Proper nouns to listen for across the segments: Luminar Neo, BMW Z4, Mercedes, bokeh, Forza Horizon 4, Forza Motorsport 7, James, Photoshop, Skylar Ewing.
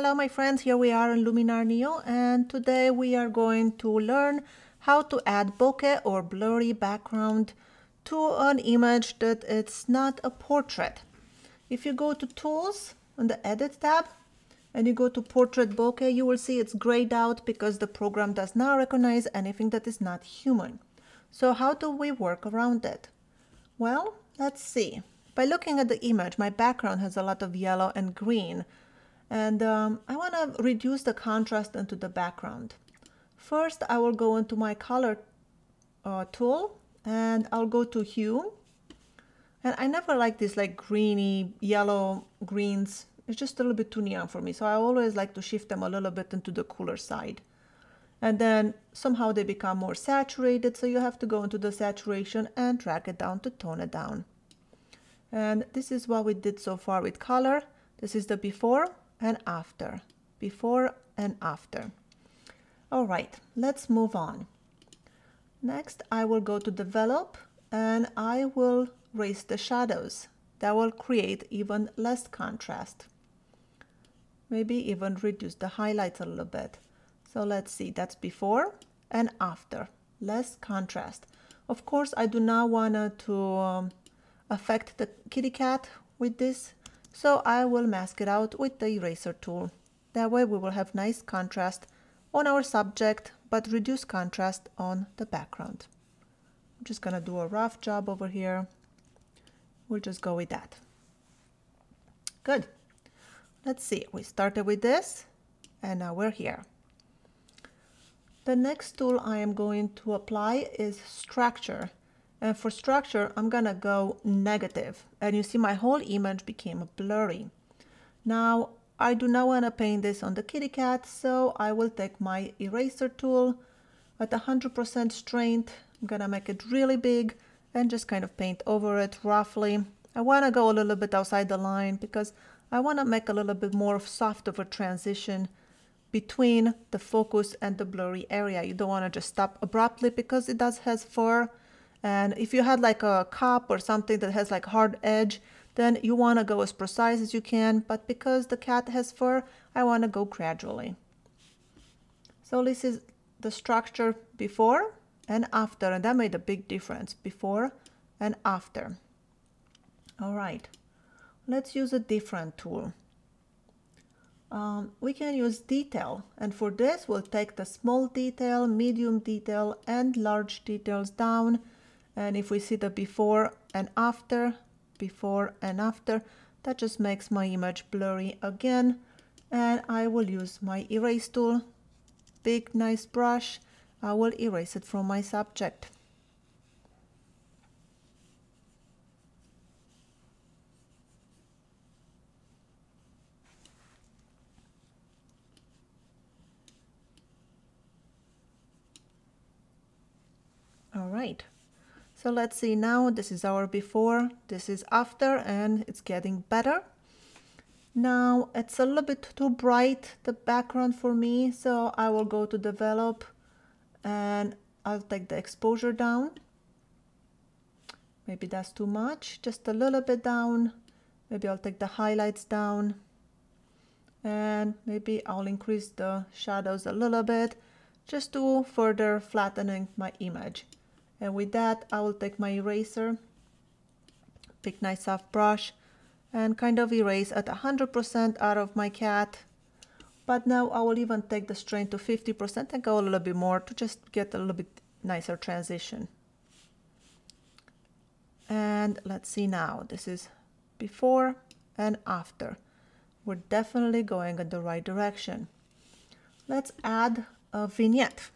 Hello my friends, here we are in Luminar Neo, and today we are going to learn how to add bokeh or blurry background to an image that it's not a portrait. If you go to Tools on the Edit tab and you go to Portrait Bokeh, you will see it's grayed out because the program does not recognize anything that is not human. So how do we work around it? Well, let's see. By looking at the image, my background has a lot of yellow and green. And I want to reduce the contrast into the background. First, I will go into my color tool and I'll go to hue. And I never like this like greeny, yellow, greens. It's just a little bit too neon for me. So I always like to shift them a little bit into the cooler side. And then somehow they become more saturated. So you have to go into the saturation and drag it down to tone it down. And this is what we did so far with color. This is the before and after, before and after. All right, let's move on. Next, I will go to Develop and I will raise the shadows. That will create even less contrast. Maybe even reduce the highlights a little bit. So let's see, that's before and after, less contrast. Of course, I do not want to affect the kitty cat with this. So I will mask it out with the eraser tool. That way we will have nice contrast on our subject, but reduce contrast on the background. I'm just gonna do a rough job over here. We'll just go with that. Good. Let's see, we started with this and now we're here. The next tool I am going to apply is Structure. And for structure, I'm gonna go negative. And you see my whole image became blurry. Now, I do not wanna paint this on the kitty cat, so I will take my eraser tool at 100% strength. I'm gonna make it really big and just kind of paint over it roughly. I wanna go a little bit outside the line because I wanna make a little bit more soft of a transition between the focus and the blurry area. You don't wanna just stop abruptly because it does have fur. And if you had like a cup or something that has like hard edge, then you want to go as precise as you can. But because the cat has fur, I want to go gradually. So this is the structure before and after. And that made a big difference, before and after. All right, let's use a different tool. We can use detail, and for this we'll take the small detail, medium detail, and large details down. And if we see the before and after, that just makes my image blurry again. And I will use my erase tool, big, nice brush. I will erase it from my subject. All right. So let's see now, this is our before, this is after, and it's getting better. Now it's a little bit too bright, the background for me, so I will go to Develop and I'll take the exposure down. Maybe that's too much, just a little bit down. Maybe I'll take the highlights down and maybe I'll increase the shadows a little bit just to further flatten my image. And with that, I will take my eraser, pick nice soft brush, and kind of erase at 100% out of my cat. But now I will even take the strength to 50% and go a little bit more to just get a little bit nicer transition. And let's see now, this is before and after. We're definitely going in the right direction. Let's add a vignette.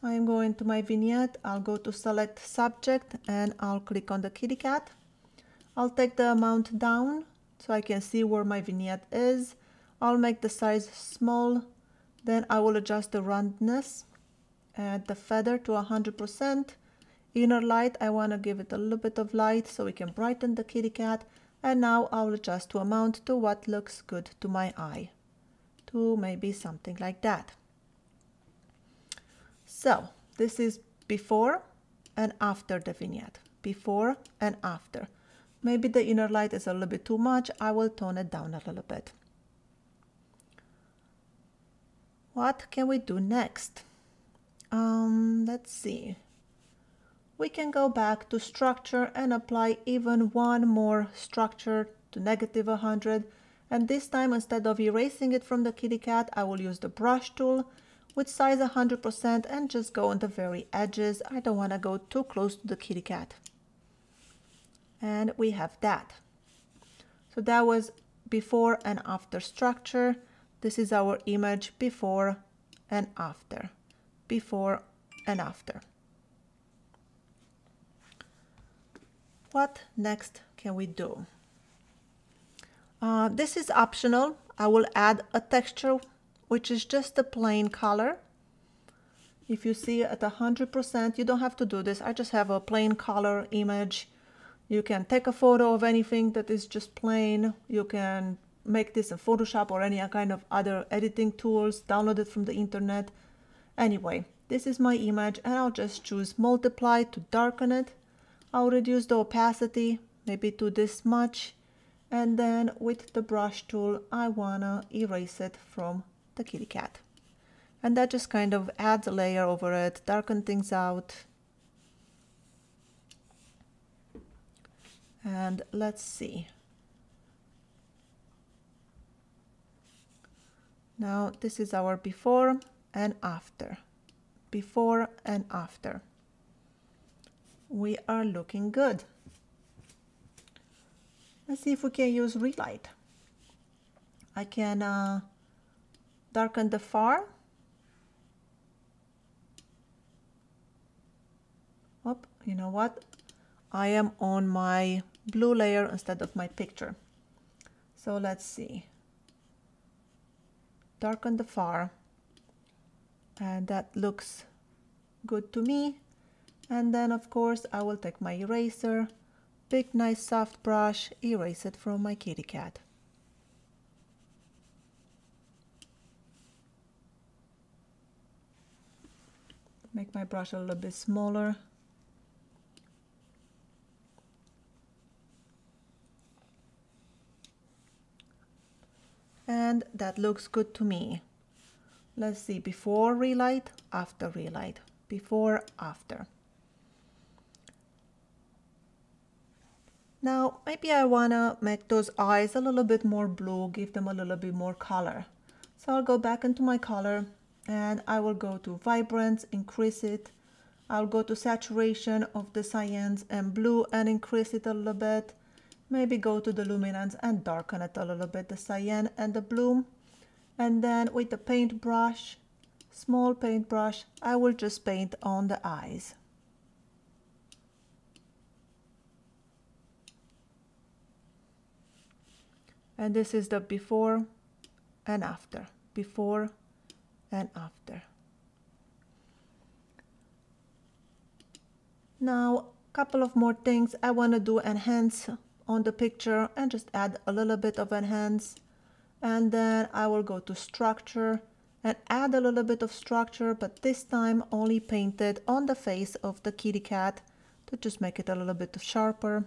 I'm going to my vignette, I'll go to Select Subject and I'll click on the kitty cat. I'll take the amount down so I can see where my vignette is. I'll make the size small, then I will adjust the roundness, add the feather to 100%. Inner light, I want to give it a little bit of light so we can brighten the kitty cat. And now I'll adjust to amount to what looks good to my eye, to maybe something like that. So this is before and after the vignette, before and after. Maybe the inner light is a little bit too much. I will tone it down a little bit. What can we do next? Let's see. We can go back to structure and apply even one more structure to -100. And this time, instead of erasing it from the kitty cat, I will use the brush tool with size 100% and just go on the very edges. I don't want to go too close to the kitty cat. And we have that. So that was before and after structure. This is our image before and after. Before and after. What next can we do? This is optional. I will add a texture, which is just a plain color. If you see at 100%, you don't have to do this. I just have a plain color image. You can take a photo of anything that is just plain. You can make this in Photoshop or any kind of other editing tools, download it from the internet. Anyway, this is my image and I'll just choose multiply to darken it. I'll reduce the opacity, maybe to this much. And then with the brush tool, I wanna erase it from the kitty cat. And that just kind of adds a layer over it, darken things out. And let's see. Now this is our before and after. Before and after. We are looking good. Let's see if we can use relight. I can darken the far. Oh, you know what? I am on my blue layer instead of my picture. So let's see. Darken the far. And that looks good to me. And then, of course, I will take my eraser. Big, nice, soft brush, erase it from my kitty cat. Make my brush a little bit smaller. And that looks good to me. Let's see, before relight, after relight, before, after. Now, maybe I want to make those eyes a little bit more blue, give them a little bit more color. So I'll go back into my color and I will go to vibrance, increase it. I'll go to saturation of the cyan and blue and increase it a little bit. Maybe go to the luminance and darken it a little bit, the cyan and the blue. And then with the paintbrush, small paintbrush, I will just paint on the eyes. And this is the before and after, before and after. Now, a couple of more things. I want to do enhance on the picture and just add a little bit of enhance. And then I will go to structure and add a little bit of structure, but this time only painted on the face of the kitty cat to just make it a little bit sharper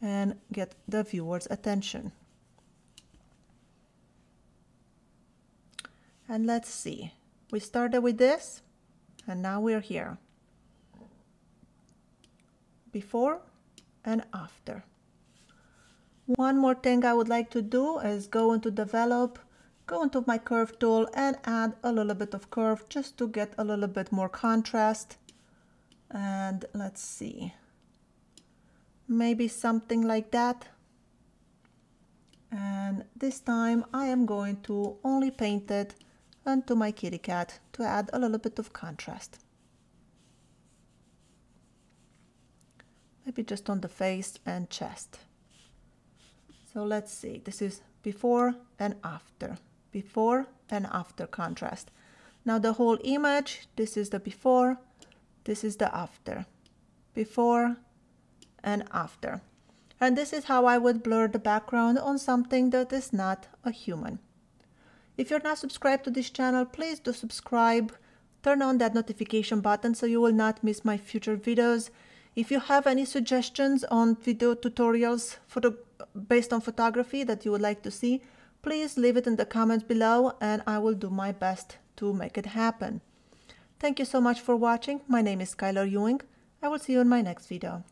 and get the viewer's attention. And let's see, we started with this and now we're here. Before and after. One more thing I would like to do is go into develop, go into my curve tool and add a little bit of curve just to get a little bit more contrast. And let's see, maybe something like that. And this time I am going to only paint it onto my kitty cat to add a little bit of contrast. Maybe just on the face and chest. So let's see, this is before and after contrast. Now the whole image, this is the before, this is the after, before and after. And this is how I would blur the background on something that is not a human. If you're not subscribed to this channel, please do subscribe. Turn on that notification button so you will not miss my future videos. If you have any suggestions on video tutorials based on photography that you would like to see, please leave it in the comments below and I will do my best to make it happen. Thank you so much for watching. My name is Skylar Ewing. I will see you in my next video.